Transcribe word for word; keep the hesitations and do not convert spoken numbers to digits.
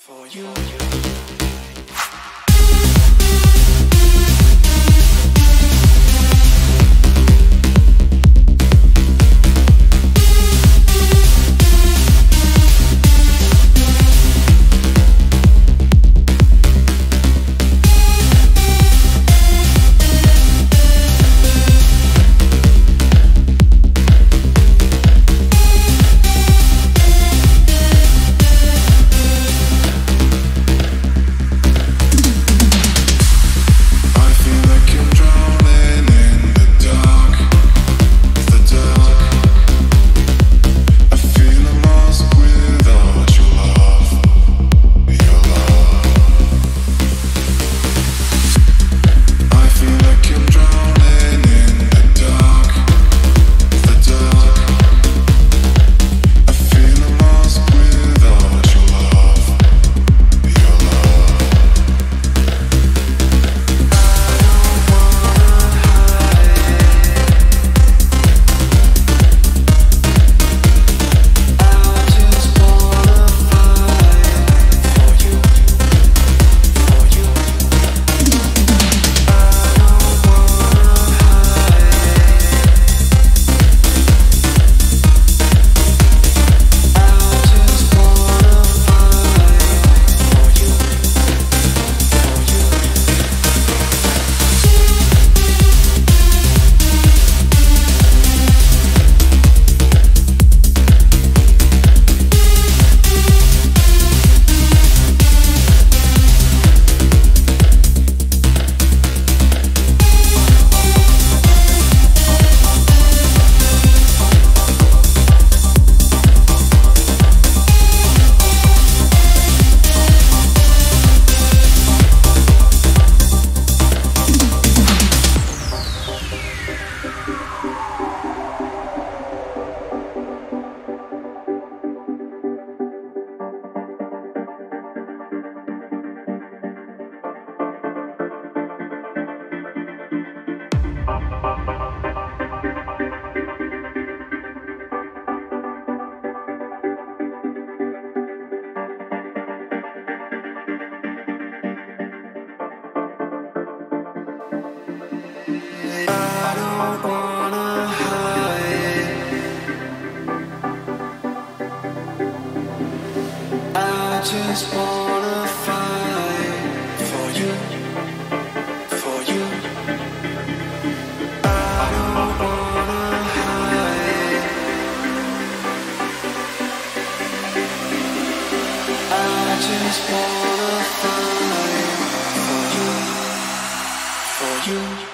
for you. I just wanna fight for you, for you. I don't wanna hide. I just wanna fight for you, for you.